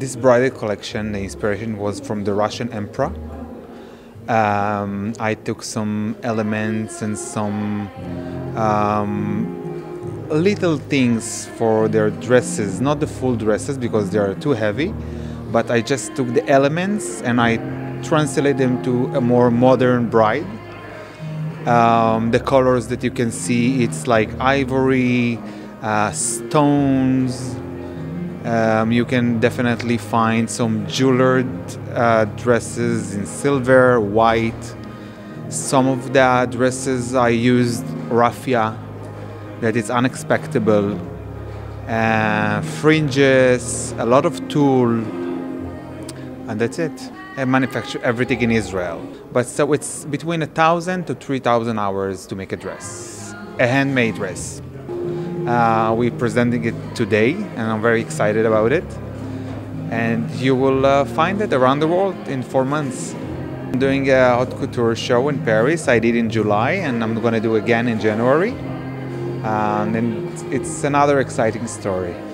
This bridal collection, the inspiration was from the Russian emperor. I took some elements and some little things for their dresses, not the full dresses because they are too heavy, but I just took the elements and I translated them to a more modern bride. The colors that you can see, it's like ivory, stones. You can definitely find some jeweled dresses in silver, white. Some of the dresses I used raffia, that is unexpected, fringes, a lot of tulle, and that's it. I manufacture everything in Israel, but so it's between 1,000 to 3,000 hours to make a dress, a handmade dress. We're presenting it today and I'm very excited about it, and you will find it around the world in 4 months. I'm doing a haute couture show in Paris. I did in July and I'm going to do again in January, and it's another exciting story.